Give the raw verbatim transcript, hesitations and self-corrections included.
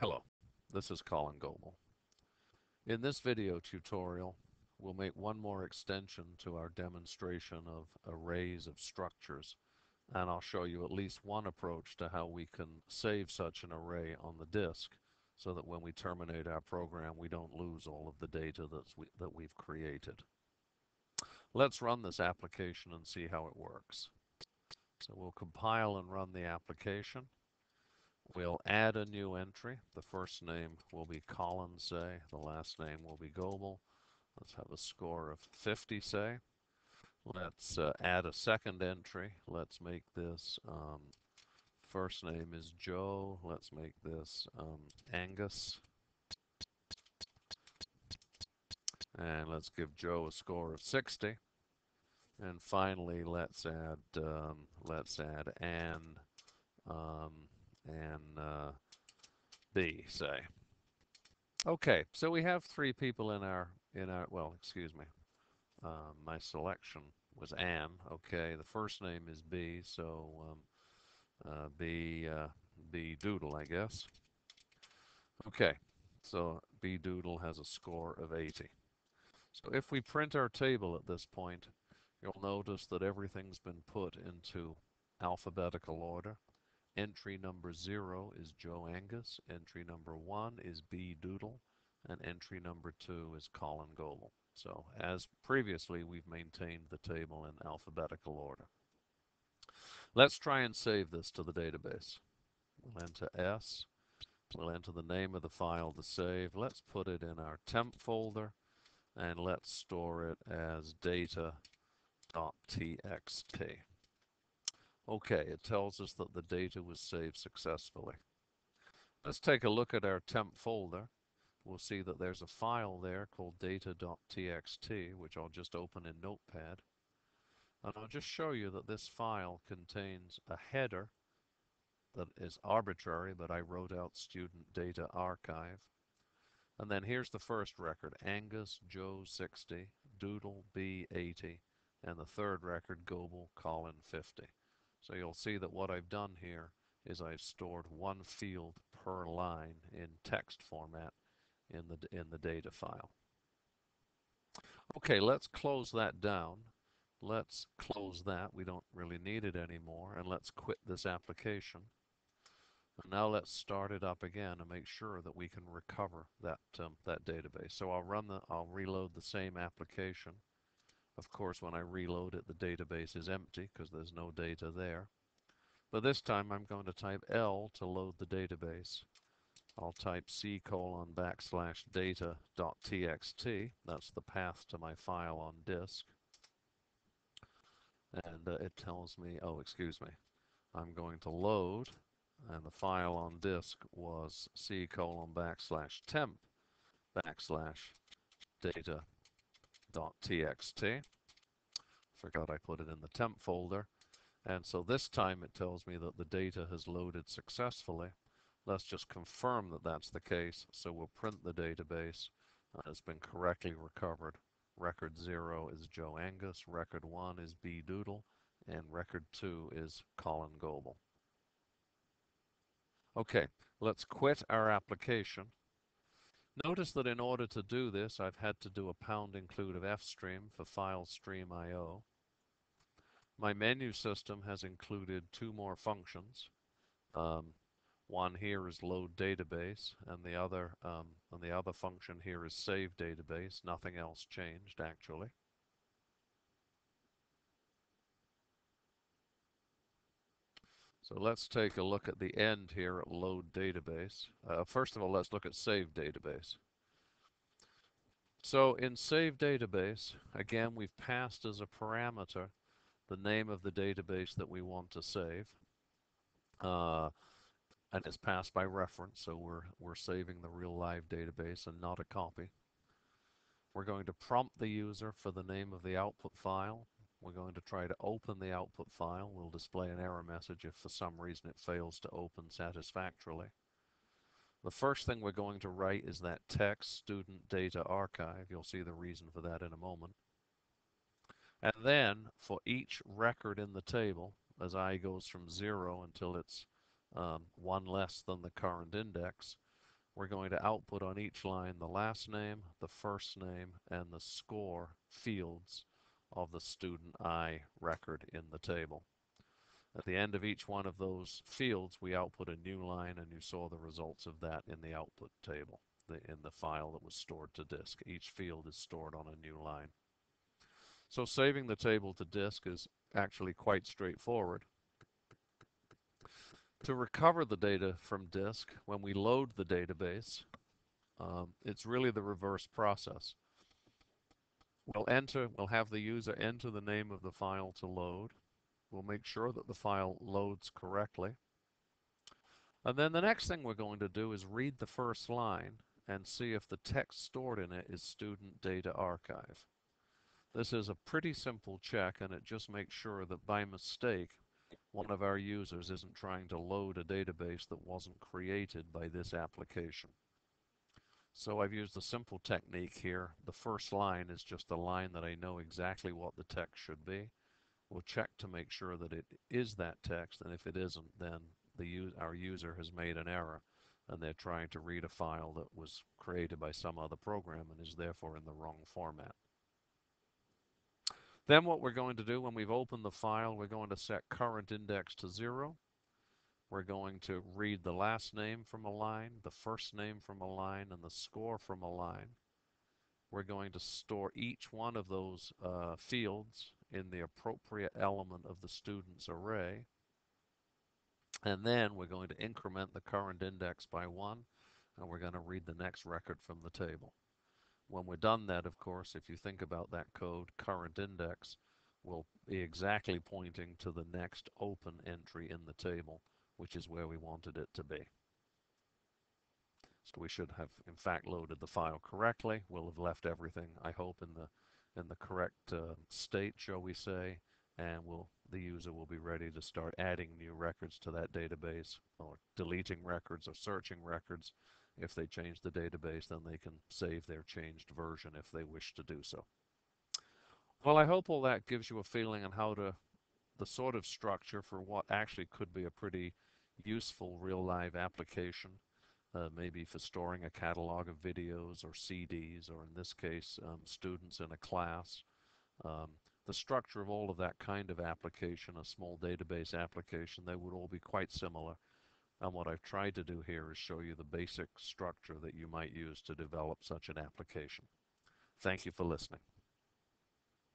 Hello, this is Colin Goble. In this video tutorial, we'll make one more extension to our demonstration of arrays of structures, and I'll show you at least one approach to how we can save such an array on the disk so that when we terminate our program, we don't lose all of the data that's we, that we've created. Let's run this application and see how it works. So we'll compile and run the application. We'll add a new entry. The first name will be Colin, say. The last name will be Goble. Let's have a score of fifty, say. Let's uh, add a second entry. Let's make this um, first name is Joe. Let's make this um, Angus. And let's give Joe a score of sixty. And finally, let's add um, let's add Anne. Um, and uh, B, say. Okay, so we have three people in our, in our well, excuse me, uh, my selection was Anne. Okay, the first name is B, so um, uh, B, uh, B Doodle, I guess. Okay, so B Doodle has a score of eighty. So if we print our table at this point, you'll notice that everything's been put into alphabetical order. Entry number zero is Joe Angus, entry number one is B Doodle, and entry number two is Colin Goble. So as previously, we've maintained the table in alphabetical order. Let's try and save this to the database. We'll enter S, we'll enter the name of the file to save. Let's put it in our temp folder, and let's store it as data dot T X T. Okay, it tells us that the data was saved successfully. Let's take a look at our temp folder. We'll see that there's a file there called data dot T X T, which I'll just open in Notepad. And I'll just show you that this file contains a header that is arbitrary, but I wrote out student data archive. And then here's the first record, Angus, Joe, sixty, Doodle, B, eighty, and the third record, Goble, Colin, fifty. So you'll see that what I've done here is I've stored one field per line in text format in the, in the data file. Okay, let's close that down. Let's close that. We don't really need it anymore. And let's quit this application. And now let's start it up again and make sure that we can recover that, um, that database. So I'll run the, I'll reload the same application. Of course, when I reload it, the database is empty because there's no data there. But this time I'm going to type L to load the database. I'll type C colon backslash data dot T X T. That's the path to my file on disk. And uh, it tells me, oh, excuse me, I'm going to load. And the file on disk was C colon backslash temp backslash data. .txt. Forgot I put it in the temp folder. And so this time it tells me that the data has loaded successfully. Let's just confirm that that's the case. So we'll print the database. Uh, it's been correctly recovered. Record zero is Joe Angus, record one is B Doodle, and record two is Colin Goble. Okay, let's quit our application. Notice that in order to do this, I've had to do a pound include of fstream for file stream I O. My menu system has included two more functions. Um, one here is load database, and the other um, and the other function here is save database. Nothing else changed actually. So let's take a look at the end here at load database. Uh, first of all, let's look at save database. So in save database, again, we've passed as a parameter the name of the database that we want to save. Uh, and it's passed by reference, so we're, we're saving the real live database and not a copy. We're going to prompt the user for the name of the output file. We're going to try to open the output file. We'll display an error message if for some reason it fails to open satisfactorily. The first thing we're going to write is that text student data archive. You'll see the reason for that in a moment. And then for each record in the table, as I goes from zero until it's um, one less than the current index, We're going to output on each line the last name, the first name, and the score fields of the student I record in the table. At the end of each one of those fields, we output a new line, and you saw the results of that in the output table, the, in the file that was stored to disk. Each field is stored on a new line. So saving the table to disk is actually quite straightforward. To recover the data from disk, when we load the database, um, it's really the reverse process. We'll enter, we'll have the user enter the name of the file to load. We'll make sure that the file loads correctly. And then the next thing we're going to do is read the first line and see if the text stored in it is student data archive. This is a pretty simple check, and it just makes sure that by mistake, one of our users isn't trying to load a database that wasn't created by this application. So I've used a simple technique here. The first line is just a line that I know exactly what the text should be. We'll check to make sure that it is that text, and if it isn't, then the u- our user has made an error, and they're trying to read a file that was created by some other program and is therefore in the wrong format. Then what we're going to do when we've opened the file, we're going to set current index to zero. We're going to read the last name from a line, the first name from a line, and the score from a line. We're going to store each one of those uh, fields in the appropriate element of the student's array. And then we're going to increment the current index by one, and we're going to read the next record from the table. When we're done that, of course, if you think about that code, current index will be exactly pointing to the next open entry in the table, which is where we wanted it to be. So we should have, in fact, loaded the file correctly. We'll have left everything, I hope, in the in the correct uh, state, shall we say, and we'll, the user will be ready to start adding new records to that database, or deleting records, or searching records. If they change the database, then they can save their changed version if they wish to do so. Well, I hope all that gives you a feeling on how to, the sort of structure for what actually could be a pretty useful real live application, uh, maybe for storing a catalog of videos or C Ds, or in this case, um, students in a class. Um, the structure of all of that kind of application, a small database application, they would all be quite similar. And what I've tried to do here is show you the basic structure that you might use to develop such an application. Thank you for listening.